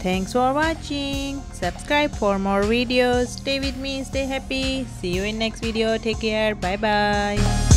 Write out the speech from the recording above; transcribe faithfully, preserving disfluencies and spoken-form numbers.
Thanks for watching. Subscribe for more videos. Stay with me, stay happy. See you in next video. Take care. Bye bye.